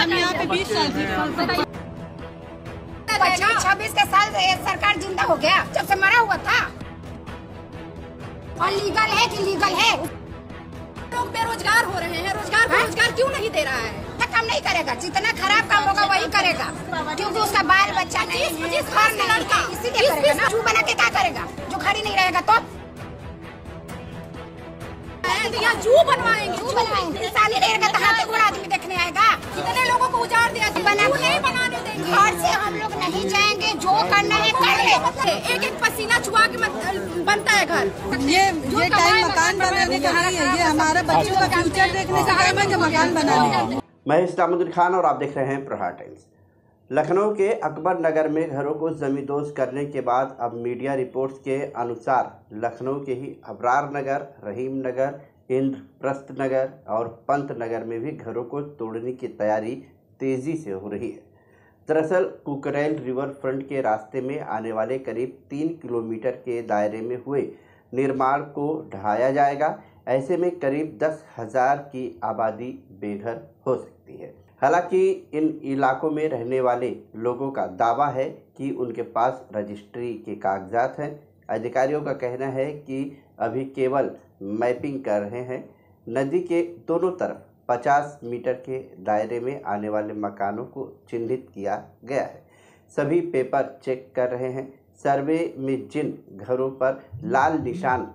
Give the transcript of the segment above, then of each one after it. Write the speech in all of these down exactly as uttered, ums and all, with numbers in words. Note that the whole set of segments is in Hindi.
हम यहाँ पे बीस साल से छब्बीस के साल सरकार जिंदा हो गया जब से मरा हुआ था। और लीगल है कि लीगल है, लोग बेरोजगार हो रहे हैं, रोजगार रोजगार क्यों नहीं दे रहा है? काम नहीं करेगा, जितना खराब काम होगा वही करेगा क्योंकि उसका बाल बच्चा नहीं है, घर नहीं है, इसीलिए करेगा ना। झूठ बना के क्या करेगा जो घर ही नहीं रहेगा? तो जू बनवाएंगे, जू बनवाएंगे साल ही रहेगा तो हाथ गोड़ा आदमी देखने आएगा। कितने लोगों को उजाड़ दिया, बनाने देंगे। घर से हम लोग नहीं जाएंगे, जो करना है कर ले। एक एक पसीना छुआ के बनता है घर। ये ये टाइम मकान बनाने का है, ये हमारा बच्चों का फ्यूचर देखने का है, मैं मकान बनाने। मैं इस्लामुद्दीन खान और आप देख रहे हैं प्रहार टाइम्स। लखनऊ के अकबर नगर में घरों को जमींदोज करने के बाद अब मीडिया रिपोर्ट्स के अनुसार लखनऊ के ही अबरार नगर, रहीम नगर, इंद्रप्रस्थ नगर और पंत नगर में भी घरों को तोड़ने की तैयारी तेज़ी से हो रही है। दरअसल कुकरेल रिवर फ्रंट के रास्ते में आने वाले करीब तीन किलोमीटर के दायरे में हुए निर्माण को ढहाया जाएगा। ऐसे में करीब दस हज़ार की आबादी बेघर हो सकती है। हालांकि इन इलाकों में रहने वाले लोगों का दावा है कि उनके पास रजिस्ट्री के कागजात हैं। अधिकारियों का कहना है कि अभी केवल मैपिंग कर रहे हैं। नदी के दोनों तरफ पचास मीटर के दायरे में आने वाले मकानों को चिन्हित किया गया है। सभी पेपर चेक कर रहे हैं। सर्वे में जिन घरों पर लाल निशान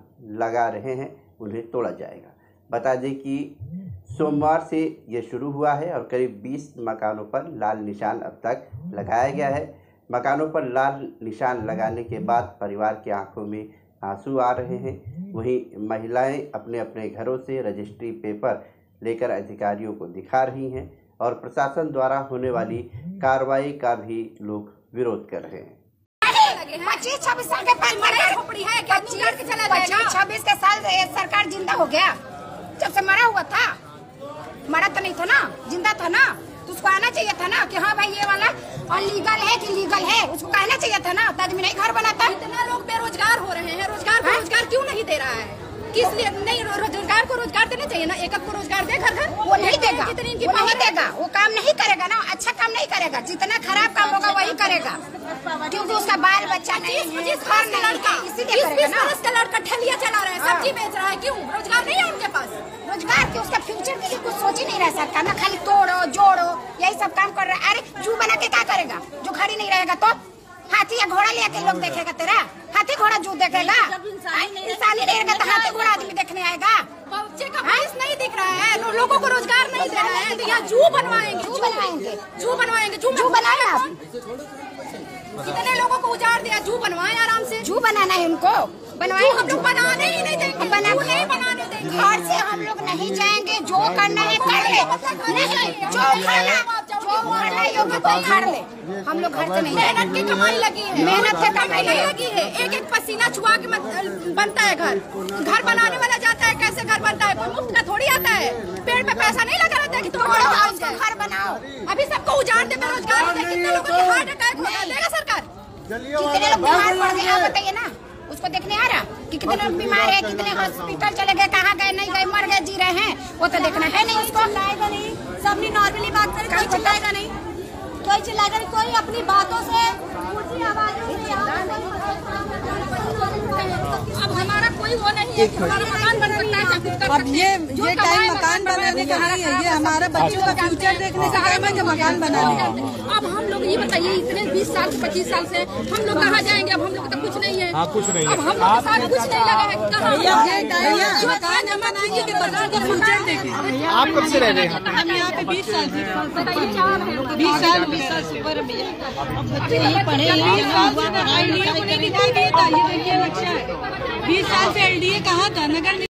लगा रहे हैं उन्हें तोड़ा जाएगा। बता दें कि सोमवार से ये शुरू हुआ है और करीब बीस मकानों पर लाल निशान अब तक लगाया गया है। मकानों पर लाल निशान लगाने के बाद परिवार की आंखों में आंसू आ रहे हैं। वहीं महिलाएं अपने अपने घरों से रजिस्ट्री पेपर लेकर अधिकारियों को दिखा रही हैं और प्रशासन द्वारा होने वाली कार्रवाई का भी लोग विरोध कर रहे हैं। पच्चीस छब्बीस साल के पच्चीस छब्बीस के साल सरकार जिंदा हो गया जब से मरा हुआ था। मरा तो नहीं था ना, जिंदा था ना, तो उसको आना चाहिए था ना कि हाँ भाई ये वाला और लीगल है कि लीगल है, उसको कहना चाहिए था ना। आदमी नहीं घर बनाता। इतना लोग बेरोजगार हो रहे हैं, रोजगार को रोजगार क्यों नहीं दे रहा है? किस लिए नहीं? रोजगार को रोजगार देना चाहिए ना। एक को रोजगार दे घर घर, वो नहीं देगा, वो नहीं देगा, वो काम नहीं करेगा ना, अच्छा काम नहीं करेगा। जितना खराब काम होगा वही करेगा क्योंकि उसका बाल बच्चा नहीं है, घर नहीं है, इसीलिए करेगा ना। उसका लड़का ठेलिया चला रहा है, सब्जी बेच रहा है, क्यों? रोजगार नहीं है उनके पास। रोजगार के उसका फ्यूचर के लिए कुछ सोच ही नहीं रहा सरकार ना, खाली तोड़ो जोड़ो यही सब काम कर रहा है। अरे जू बना के क्या करेगा जो घर ही नहीं रहेगा? तो हाथी या घोड़ा लेके लोग देखेगा तेरा? हाथी घोड़ा जू देखेगा? इंसान ही रहेगा तो हाथी घोड़ा आदमी देखने आएगा। बच्चे का भविष्य नहीं दिख रहा है, लोगों को रोजगार नहीं दे रहा है। तो यहाँ जू बनवाएंगे, जू बनवाएंगे, जू बनवाएंगे, जू बनाएगा। कितने लोगों को उजाड़ दिया। जू बनवाए, आराम से जू बनाना है उनको, बनवाए। हम लोग बनाने ही नहीं देंगे, बनाने देंगे। घर से हम लोग नहीं जाएंगे, जो करना है कर ले, जो खाना जो करना है योगा तो कर ले। हम लोग घर से नहीं। मेहनत की कमाई लगी है, मेहनत से कमाई लगी है। एक एक पसीना छुआ के बनता है घर। घर बनाने वाला जाता है कैसे घर बनता है? कोई मुफ्त का थोड़ी आता है। पेड़ पे पैसा नहीं लगा रहता है कि तुम घर बनाओ। अभी सबको उजाड़ दे, बेरोजगार दे, कितने लोगों को हार्ट अटैक हो जाएगा सरकार? कितने लोग बीमार पड़ गए बताइए ना, उसको देखने आ रहा कि कितने लोग बीमार है, कितने हॉस्पिटल चले गए, कहाँ गए, नहीं गए, मर गए, जी रहे हैं, वो तो देखना है नहीं। उसको लाएगा नहीं, सबने नॉर्मली बात करें, कोई चिल्लाएगा नहीं, कोई चिल्लाएगा नहीं, कोई अपनी बातों से अब हमारा कोई वो नहीं है कि हमारा मकान बन सकता है। अब ये ये टाइम मकान बनाने का है, ये हमारा बच्चों का फ्यूचर देखने का है, मैं मकान बनाने। अब हम लोग ये बताइए, इतने बीस साल से पच्चीस साल से हम लोग कहाँ जाएंगे? अब हम लोग तो कुछ नहीं है, अब हम लोग साथ कुछ नहीं लगा है, कहाँ मकान हम बनाएंगे कि बच्चों का फ्यूचर देंगे? आप कब से रह रहे हैं? हम यहाँ पे बीस साल से, बीस साल बीस साल से पढ़े, बीस साल से एल डी ए कहाँ था? नगर